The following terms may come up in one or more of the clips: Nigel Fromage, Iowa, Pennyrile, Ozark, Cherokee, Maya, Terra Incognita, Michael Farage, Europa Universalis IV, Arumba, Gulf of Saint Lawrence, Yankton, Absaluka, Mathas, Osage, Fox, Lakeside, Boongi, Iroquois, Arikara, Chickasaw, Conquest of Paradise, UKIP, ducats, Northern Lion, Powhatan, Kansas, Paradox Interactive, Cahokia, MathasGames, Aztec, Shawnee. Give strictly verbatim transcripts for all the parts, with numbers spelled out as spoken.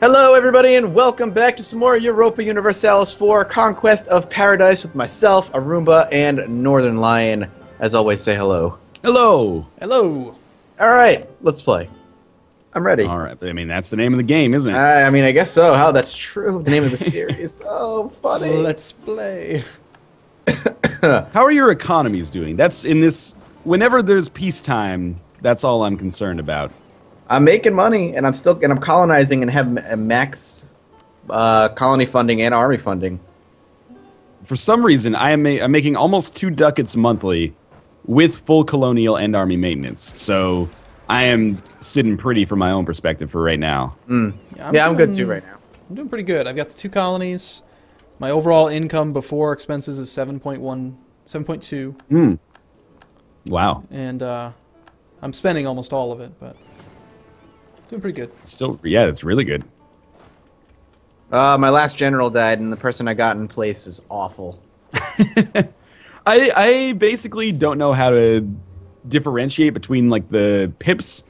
Hello everybody and welcome back to some more Europa Universalis four Conquest of Paradise with myself, Arumba, and Northern Lion. As always, say hello. Hello! Hello! Alright, let's play. I'm ready. Alright, I mean, that's the name of the game, isn't it? I, I mean, I guess so. How that's true. The name of the series. Oh, funny. Let's play. How are your economies doing? That's in this... Whenever there's peacetime, that's all I'm concerned about. I'm making money, and I'm still and I'm colonizing, and have max uh, colony funding and army funding. For some reason, I am ma I'm making almost two ducats monthly, with full colonial and army maintenance. So I am sitting pretty from my own perspective for right now. Mm. Yeah, I'm, yeah doing, I'm good too right now. I'm doing pretty good. I've got the two colonies. My overall income before expenses is seven point one, seven point two. Mm. Wow. And uh, I'm spending almost all of it, but. Doing pretty good. Still, yeah, it's really good. Uh, my last general died, and the person I got in place is awful. I I basically don't know how to differentiate between like the pips.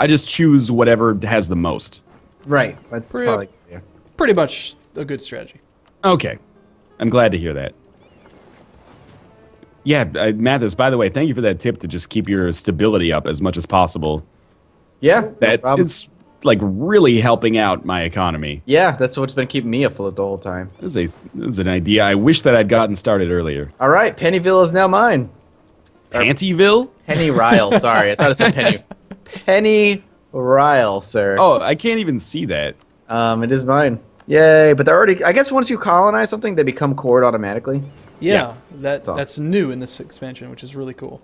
I just choose whatever has the most. Right. That's pretty, probably, yeah. pretty much a good strategy. Okay, I'm glad to hear that. Yeah, uh, Mathas. By the way, thank you for that tip to just keep your stability up as much as possible. Yeah, that no is like really helping out my economy. Yeah, that's what's been keeping me afloat the whole time. This is, a, this is an idea. I wish that I'd gotten started earlier. All right, Pennyville is now mine. Pantyville? Pennyrile. Sorry, I thought it said Penny. Pennyrile, sir. Oh, I can't even see that. Um, it is mine. Yay! But they're already. I guess once you colonize something, they become cored automatically. Yeah, yeah. That, that's awesome. That's new in this expansion, which is really cool.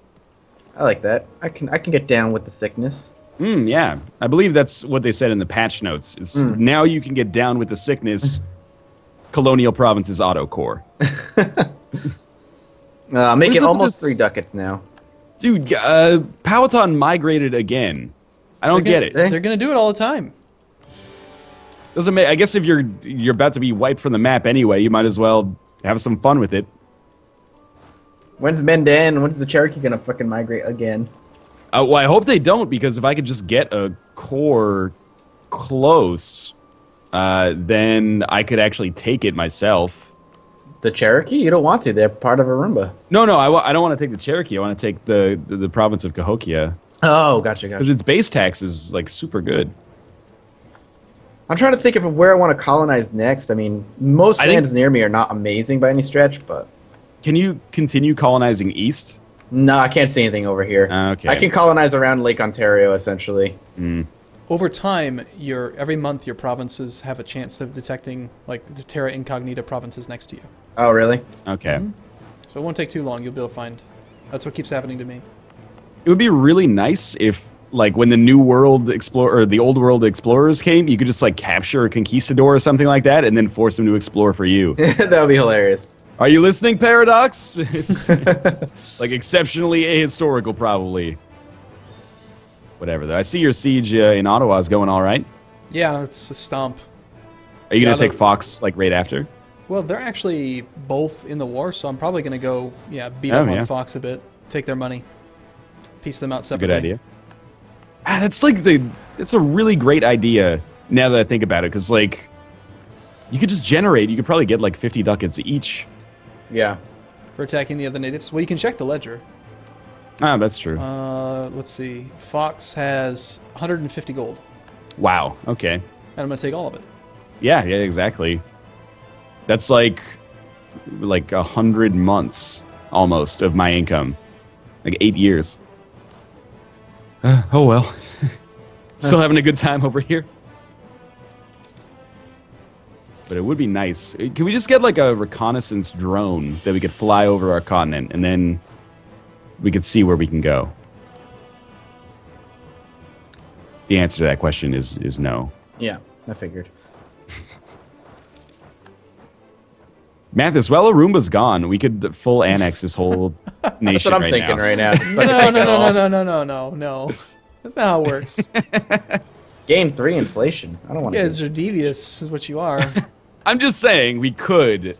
I like that. I can I can get down with the sickness. Mm, yeah, I believe that's what they said in the patch notes. It's mm. Now you can get down with the sickness. Colonial provinces auto core. uh, make it almost three ducats now. Dude, uh, Powhatan migrated again. I don't gonna, get it. They're gonna do it all the time. Doesn't make. I guess if you're you're about to be wiped from the map anyway, you might as well have some fun with it. When's Mendan? When's the Cherokee gonna fucking migrate again? Uh, well, I hope they don't, because if I could just get a core close, uh, then I could actually take it myself. The Cherokee? You don't want to. They're part of Arumba. No, no, I, w I don't want to take the Cherokee. I want to take the, the, the province of Cahokia. Oh, gotcha, gotcha. Because its base tax is, like, super good. I'm trying to think of where I want to colonize next. I mean, most I lands near me are not amazing by any stretch, but... Can you continue colonizing east? No, I can't see anything over here. Okay. I can colonize around Lake Ontario, essentially. Mm. Over time, your every month your provinces have a chance of detecting like the Terra Incognita provinces next to you. Oh, really? Okay. Mm-hmm. So it won't take too long. You'll be able to find. That's what keeps happening to me. It would be really nice if, like, when the New World Explorer or the Old World Explorers came, you could just like capture a conquistador or something like that, and then force them to explore for you. That would be hilarious. Are you listening, Paradox? It's like exceptionally ahistorical, probably. Whatever, though. I see your siege uh, in Ottawa is going all right. Yeah, it's a stomp. Are you going to take Fox, like, right after? Well, they're actually both in the war, so I'm probably going to go, yeah, beat oh, up yeah. on Fox a bit, take their money, piece them out separately. That's a good idea. Ah, that's, like, the... It's a really great idea, now that I think about it, because, like, you could just generate... You could probably get, like, fifty ducats each... Yeah. For attacking the other natives. Well, you can check the ledger. Ah, that's true. Uh, let's see. Fox has one hundred fifty gold. Wow. Okay. And I'm going to take all of it. Yeah, yeah, exactly. That's like like one hundred months almost of my income. Like eight years. Uh, oh, well. Still having a good time over here. But it would be nice. Can we just get like a reconnaissance drone that we could fly over our continent and then we could see where we can go? The answer to that question is is no. Yeah, I figured. Mathas, well, Arumba's gone. We could full annex this whole nation. That's what I'm right thinking now. right now. No, no, no, no, no, no, no, no. That's not how it works. Game three inflation. I don't want to. You guys are devious, is what you are. I'm just saying we could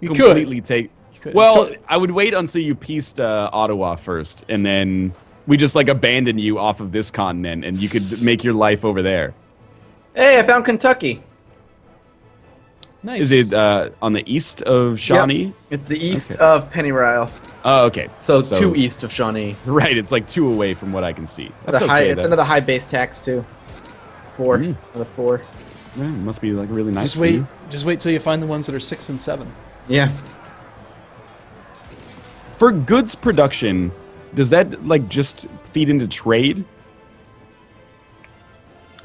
you completely could. take. You could. Well, totally. I would wait until you pieced uh, Ottawa first, and then we just like abandon you off of this continent, and you could make your life over there. Hey, I found Kentucky. Nice. Is it uh, on the east of Shawnee? Yep. It's the east okay. of Pennyrile. Oh, uh, okay. So, so two east of Shawnee. Right, it's like two away from what I can see. That's the okay, high, it's another high base tax, too. Four. Mm. Another four. Yeah, it must be like really nice. Just wait, you. just wait till you find the ones that are six and seven. Yeah. For goods production, does that like just feed into trade?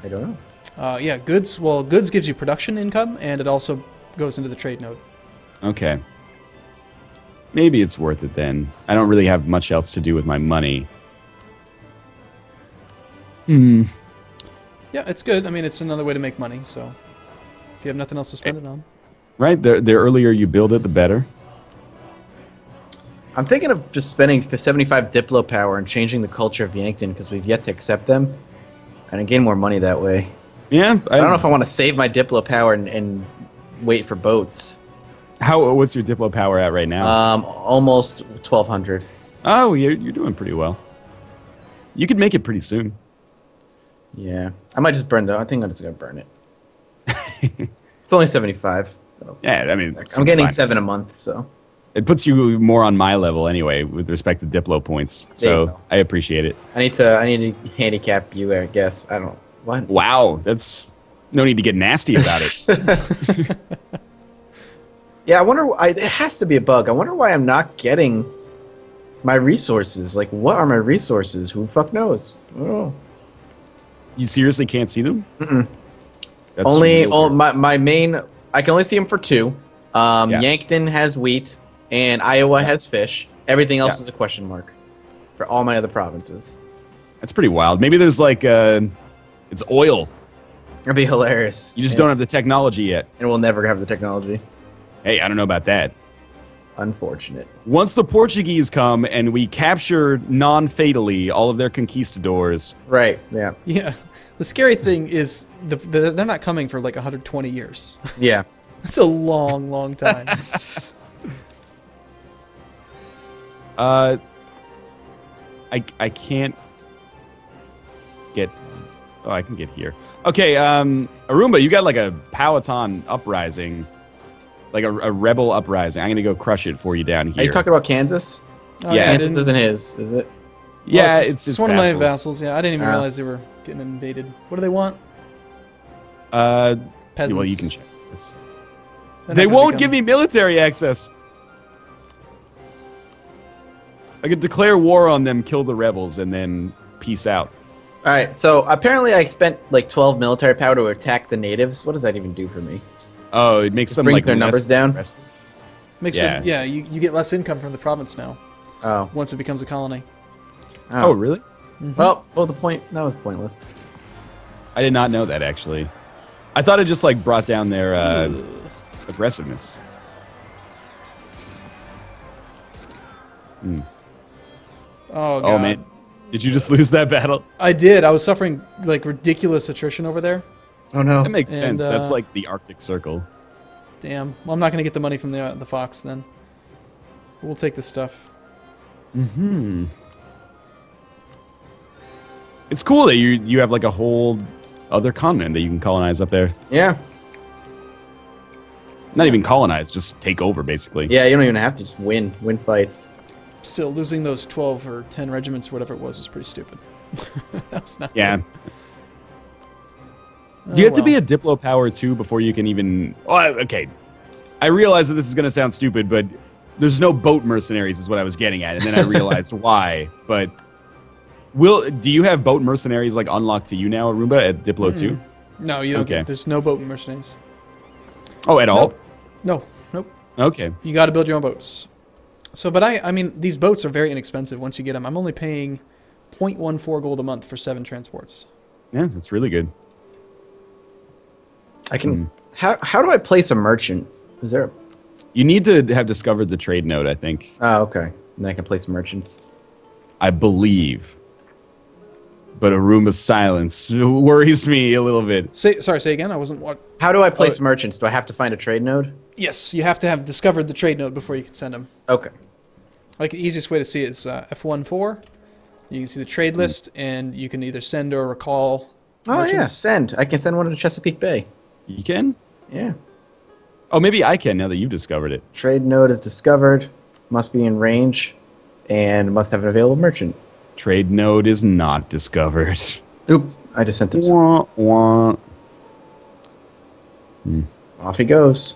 I don't know. Uh, yeah, goods. Well, goods gives you production income, and it also goes into the trade node. Okay. Maybe it's worth it then. I don't really have much else to do with my money. Hmm. Yeah, it's good. I mean, it's another way to make money. So, if you have nothing else to spend it, it on. Right. The the earlier you build it, the better. I'm thinking of just spending the seventy-five Diplo power and changing the culture of Yankton because we've yet to accept them, and I gain more money that way. Yeah, I, I don't know if I want to save my Diplo power and, and wait for boats. How? What's your Diplo power at right now? Um, almost twelve hundred. Oh, you're you're doing pretty well. You could make it pretty soon. Yeah, I might just burn though. I think I'm just gonna burn it. It's only seventy-five. So yeah, I mean, I'm getting fine. seven a month, so. It puts you more on my level anyway with respect to Diplo points, so I appreciate it. I need to I need to handicap you, I guess. I don't what. Wow, that's no need to get nasty about it. Yeah, I wonder. I, it has to be a bug. I wonder why I'm not getting my resources. Like, what are my resources? Who the fuck knows? I don't know. You seriously can't see them? Mm-mm. That's only all, my my main. I can only see them for two. Um, yeah. Yankton has wheat. And Iowa yeah. has fish. Everything else yeah. is a question mark for all my other provinces. That's pretty wild. Maybe there's like, uh, it's oil. That'd be hilarious. You just yeah. don't have the technology yet. And we'll never have the technology. Hey, I don't know about that. Unfortunate. Once the Portuguese come and we capture non-fatally all of their conquistadors. Right, yeah. Yeah. The scary thing is the, the, they're not coming for like one hundred twenty years. Yeah. That's a long, long time. Uh, I, I can't get, oh, I can get here. Okay, um, Arumba, you got like a Powhatan uprising, like a, a rebel uprising. I'm going to go crush it for you down here. Are you talking about Kansas? Oh, yeah. Kansas isn't his, is it? Yeah, well, it's, it's, it's one vassals. of my vassals. Yeah, I didn't even uh, realize they were getting invaded. What do they want? Uh, Peasants. Well, you can check this. They won't give me military access. I could declare war on them, kill the rebels, and then peace out. All right, so apparently I spent like twelve military power to attack the natives. What does that even do for me? Oh, it makes it them brings like their numbers down. Aggressive. Makes yeah, them, yeah. You, you get less income from the province now. Oh, once it becomes a colony. Oh, oh really? Mm-hmm. Well, well, the point that was pointless. I did not know that actually. I thought it just like brought down their uh, aggressiveness. Hmm. Oh, God. Oh, man. Did you just lose that battle? I did. I was suffering, like, ridiculous attrition over there. Oh, no. That makes and, sense. Uh, That's, like, the Arctic Circle. Damn. Well, I'm not going to get the money from the, uh, the Fox, then. We'll take this stuff. Mm-hmm. It's cool that you, you have, like, a whole other continent that you can colonize up there. Yeah. Not even colonize. Just take over, basically. Yeah, you don't even have to. Just win. Win fights. Still, losing those twelve or ten regiments, whatever it was, was pretty stupid. That was not yeah. Good. Do you oh, have well. to be a Diplo Power two before you can even... Oh, okay. I realize that this is going to sound stupid, but there's no boat mercenaries is what I was getting at, and then I realized why. But will do you have boat mercenaries like unlocked to you now, Arumba, at Diplo mm. two? No, you don't okay. get, there's no boat mercenaries. Oh, at all? No. Nope. nope. Okay. You got to build your own boats. So, but I, I mean, these boats are very inexpensive once you get them. I'm only paying zero point one four gold a month for seven transports. Yeah, that's really good. I can... Mm. How, how do I place a merchant? Is there a... You need to have discovered the trade node, I think. Oh, okay. And then I can place merchants. I believe. But Aruma's silence worries me a little bit. Say, sorry, say again? I wasn't... What? How do I place oh. merchants? Do I have to find a trade node? Yes, you have to have discovered the trade node before you can send them. Okay. Like the easiest way to see it is uh, F one four. You can see the trade list, and you can either send or recall. Oh merchants. yeah, send. I can send one to Chesapeake Bay. You can? Yeah. Oh, maybe I can now that you've discovered it. Trade node is discovered, must be in range, and must have an available merchant. Trade node is not discovered. Oop, I just sent him wah, wah. Hmm. Off he goes.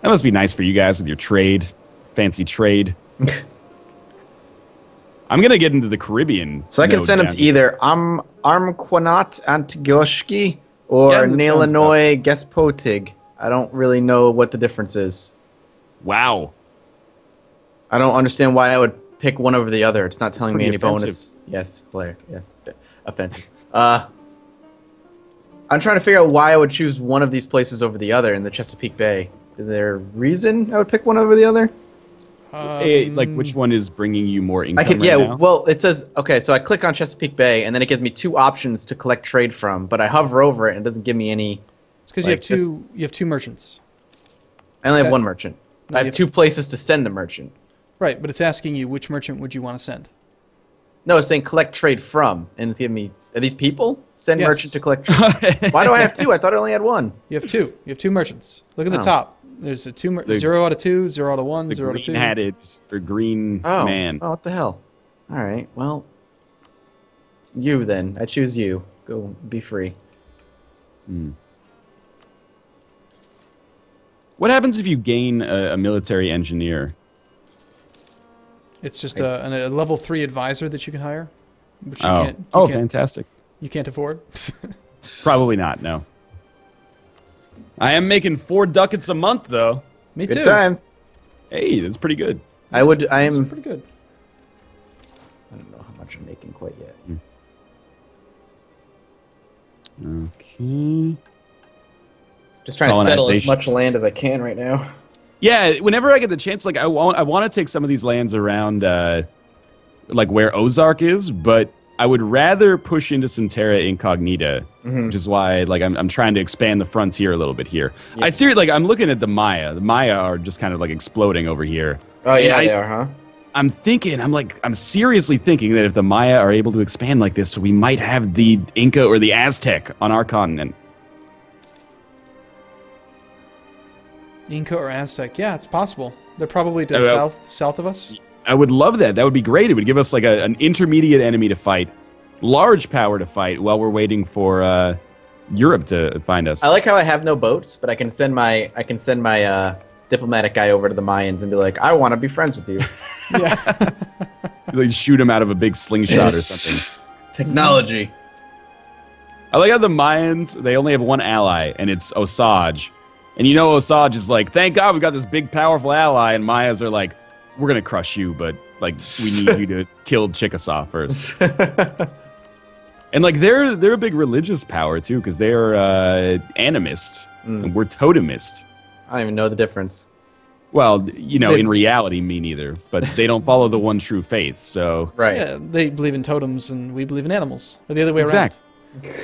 That must be nice for you guys with your trade. Fancy trade. I'm going to get into the Caribbean. So I can send him to either Am Armquanat Antigioshki or yeah, Nailanoi Gespotig. I don't really know what the difference is. Wow. I don't understand why I would pick one over the other. It's not telling me any offensive bonus. Yes, Blair. Yes, offensive. Uh, I'm trying to figure out why I would choose one of these places over the other in the Chesapeake Bay. Is there a reason I would pick one over the other? Um, hey, like, which one is bringing you more income I could, right yeah, now? Well, it says, okay, so I click on Chesapeake Bay, and then it gives me two options to collect trade from, but I hover over it, and it doesn't give me any... It's because like, you, you have two merchants. I only okay. have one merchant. No, I have, have two places to send the merchant. Right, but it's asking you which merchant would you want to send. No, it's saying collect trade from, and it's giving me... Are these people? Send yes. merchant to collect trade. Why do I have two? I thought I only had one. You have two. You have two merchants. Look at oh. the top. There's a two the, zero out of two, zero out of one, zero out of two. The green-hatted, the green oh. man. Oh, what the hell? All right, well, you then. I choose you. Go be free. Hmm. What happens if you gain a, a military engineer? It's just a, a, a level three advisor that you can hire. Which you oh, can't, you oh can't, fantastic. You can't afford? Probably not, no. I am making four ducats a month, though. Me too. Good times. Hey, that's pretty good. I that's, would, I am... pretty good. I don't know how much I'm making quite yet. Okay. Just trying to settle as much land as I can right now. Yeah, whenever I get the chance, like, I want, I want to take some of these lands around, uh, like, where Ozark is, but... I would rather push into Centerra Incognita, mm-hmm. which is why like I'm I'm trying to expand the frontier a little bit here. Yeah. I seriously like I'm looking at the Maya. The Maya are just kind of like exploding over here. Oh yeah, I, they are, huh? I'm thinking, I'm like I'm seriously thinking that if the Maya are able to expand like this, we might have the Inca or the Aztec on our continent. Inca or Aztec, yeah, it's possible. They're probably to the south south of us. I would love that. That would be great. It would give us like a, an intermediate enemy to fight, large power to fight while we're waiting for uh, Europe to find us. I like how I have no boats, but I can send my I can send my uh, diplomatic guy over to the Mayans and be like, I want to be friends with you. Yeah. Like shoot him out of a big slingshot or something. Technology. I like how the Mayans, they only have one ally, and it's Osage. And you know Osage is like, thank God we've got this big powerful ally, and Mayas are like, we're gonna crush you, but like we need you to kill Chickasaw first. And like they're they're a big religious power too, because they're uh, animist mm. and we're totemist. I don't even know the difference. Well, you know, they, in reality, me neither. But they don't follow the one true faith, so right. Yeah, they believe in totems, and we believe in animals, or the other way exact. around.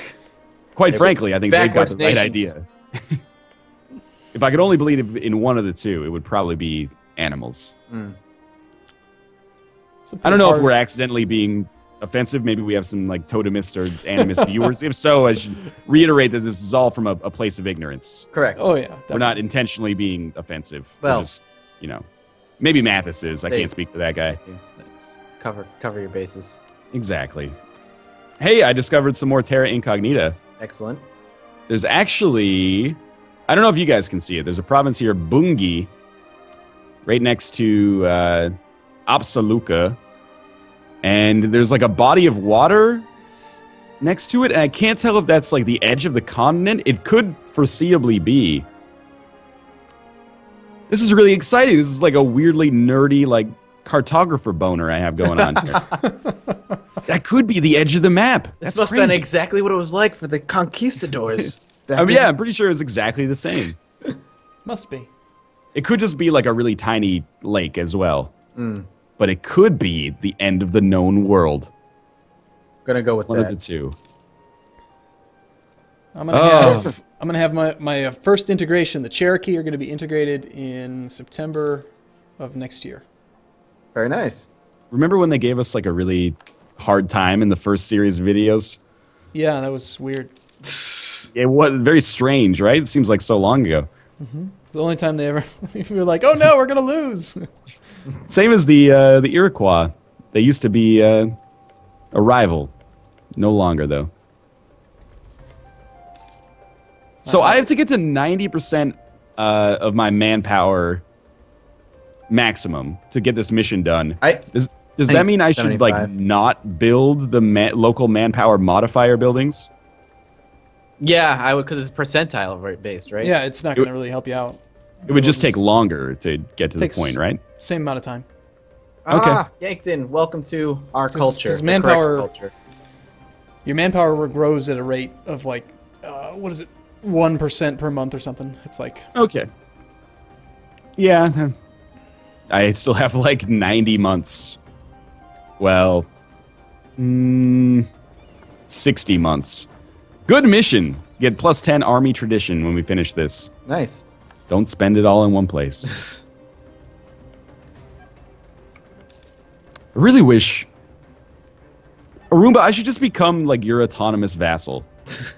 Quite There's frankly, I think they've got the nations. right idea. If I could only believe in one of the two, it would probably be animals. Mm. I don't know if we're accidentally being offensive. Maybe we have some like totemist or animist viewers. If so, I should reiterate that this is all from a, a place of ignorance. Correct. Oh yeah. Definitely. We're not intentionally being offensive. Well, just, you know, maybe Mathis is. I can't speak for that guy. Thank you. Thanks. Cover, cover your bases. Exactly. Hey, I discovered some more Terra Incognita. Excellent. There's actually, I don't know if you guys can see it. There's a province here, Boongi. Right next to uh, Absaluka, and there's like a body of water next to it, and I can't tell if that's like the edge of the continent. It could foreseeably be. This is really exciting. This is like a weirdly nerdy like cartographer boner I have going on here. That could be the edge of the map. That's must have been exactly what it was like for the conquistadors. I mean, yeah, I'm pretty sure it's exactly the same. Must be. It could just be like a really tiny lake as well. Mm. But it could be the end of the known world. I'm gonna go with One that. One of the two. I'm gonna oh. have I'm gonna have my, my first integration. The Cherokee are gonna be integrated in September of next year. Very nice. Remember when they gave us like a really hard time in the first series of videos? Yeah, that was weird. It was very strange, right? It seems like so long ago. Mm-hmm. The only time they ever we were like, oh no, we're gonna lose. Same as the uh, the Iroquois. They used to be uh, a rival, no longer though. So I have to get to ninety percent uh, of my manpower maximum to get this mission done. I, does does I that mean I seventy-five. Should like not build the man, local manpower modifier buildings? Yeah, I would, because it's percentile based, right? Yeah, it's not going it to really help you out. It would we'll just, just take longer to get to the point, right? Same amount of time. Okay. Ah, Yankton, welcome to our Cause, culture. Cause manpower, culture. Your manpower grows at a rate of like, uh, what is it? One percent per month or something. It's like okay. Yeah, I still have like ninety months. Well, mm, sixty months. Good mission. Get plus ten army tradition when we finish this. Nice. Don't spend it all in one place. I really wish Arumba. I should just become like your autonomous vassal.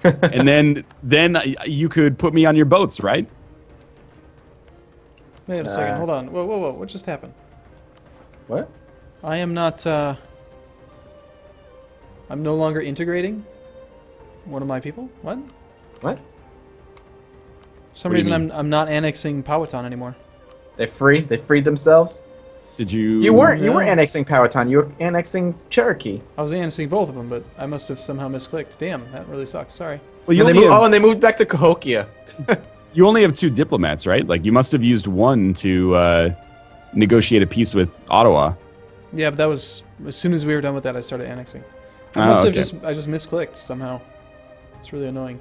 And then, then you could put me on your boats, right? Wait a second. Uh, Hold on. Whoa, whoa, whoa! What just happened? What? I am not. Uh, I'm no longer integrating. One of my people. What? What? For some what reason, I'm I'm not annexing Powhatan anymore. They free. They freed themselves. Did you? You weren't. No. You weren't annexing Powhatan. You were annexing Cherokee. I was annexing both of them, but I must have somehow misclicked. Damn, that really sucks. Sorry. Well, you and they moved, oh, and they moved back to Cahokia. You only have two diplomats, right? Like you must have used one to uh, negotiate a peace with Ottawa. Yeah, but that was as soon as we were done with that, I started annexing. I must oh, okay. have just I just misclicked somehow. It's really annoying.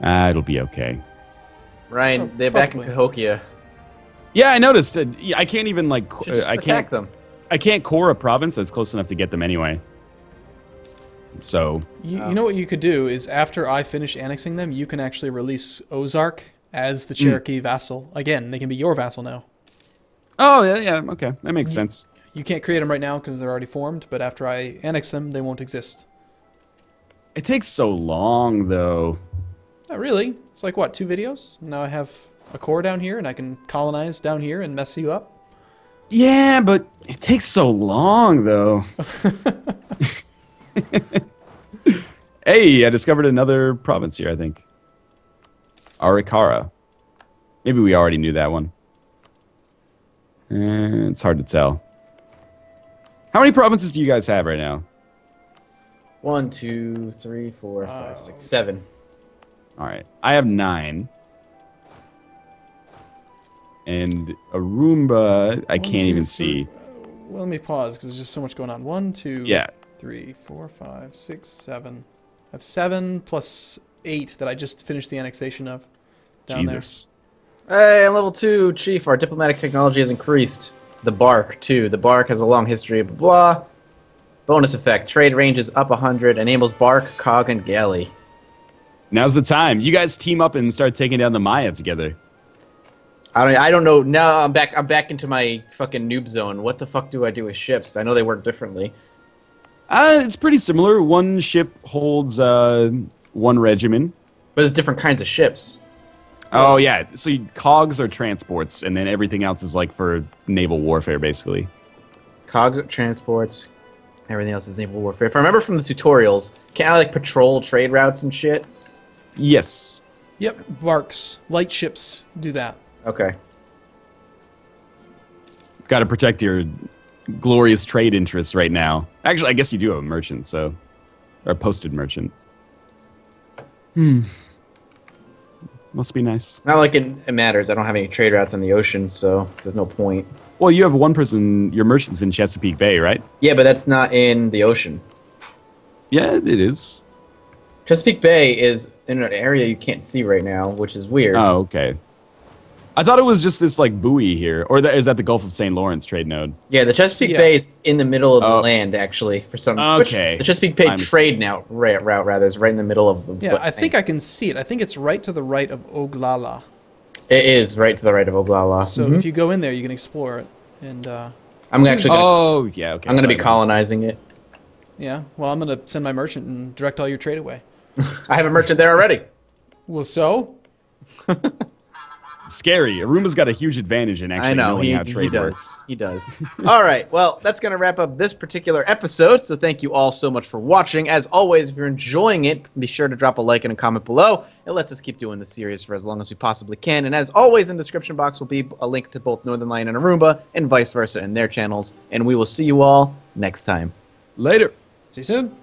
Ah, uh, it'll be okay. Ryan, oh, they're probably. Back in Cahokia. Yeah, I noticed. Uh, I can't even like. Uh, just I can't. Them. I can't core a province that's close enough to get them anyway. So. You, you know what you could do is after I finish annexing them, you can actually release Ozark as the Cherokee mm. vassal again. They can be your vassal now. Oh yeah, yeah. Okay, that makes you, sense. You can't create them right now because they're already formed. But after I annex them, they won't exist. It takes so long though. Not really. It's like what, two videos? Now I have a core down here, and I can colonize down here and mess you up. Yeah, but it takes so long, though. Hey, I discovered another province here, I think. Arikara. Maybe we already knew that one. Eh, it's hard to tell. How many provinces do you guys have right now? One, two, three, four, oh. five, six, seven. All right. I have nine. And Arumba, I can't even see. Well, let me pause because there's just so much going on. One, two, yeah. three, four, five, six, seven. I have seven plus eight that I just finished the annexation of. Down Jesus. There. Hey, I'm level two, Chief. Our diplomatic technology has increased. The bark, too. The bark has a long history of blah, blah. Bonus effect. Trade range is up one hundred. Enables bark, cog, and galley. Now's the time. You guys team up and start taking down the Maya together. I don't. I don't know. Now I'm back. I'm back into my fucking noob zone. What the fuck do I do with ships? I know they work differently. Uh, it's pretty similar. One ship holds uh, one regiment. But there's different kinds of ships. Oh yeah. So you, cogs are transports, and then everything else is like for naval warfare, basically. Cogs are transports. Everything else is naval warfare. If I remember from the tutorials, can I like patrol trade routes and shit? Yes. Yep. Barks, light ships do that. Okay. Got to protect your glorious trade interests right now. Actually, I guess you do have a merchant, so... Or a posted merchant. Hmm. Must be nice. Not like it, it matters. I don't have any trade routes on the ocean, so there's no point. Well, you have one person... Your merchant's in Chesapeake Bay, right? Yeah, but that's not in the ocean. Yeah, it is. Chesapeake Bay is in an area you can't see right now, which is weird. Oh, okay. I thought it was just this like buoy here, or that, is that the Gulf of Saint Lawrence trade node? Yeah, the Chesapeake yeah. Bay is in the middle of oh. the land, actually, for some. Okay. Which, the Chesapeake Bay I'm trade now route rather is right in the middle of. The yeah, I thing. think I can see it. I think it's right to the right of Ogallala. It is right to the right of Ogallala. So mm-hmm. if you go in there, you can explore it, and. Uh, I'm actually. Gonna, oh yeah. Okay. I'm going to be colonizing it. Yeah. Well, I'm going to send my merchant and direct all your trade away. I have a merchant there already. Well, so. Scary. Arumba's got a huge advantage in actually I know. knowing he, how trade he does. works. He does. All right. Well, that's going to wrap up this particular episode. So thank you all so much for watching. As always, if you're enjoying it, be sure to drop a like and a comment below. It lets us keep doing this series for as long as we possibly can. And as always, in the description box will be a link to both Northern Lion and Arumba and vice versa in their channels. And we will see you all next time. Later. See you soon.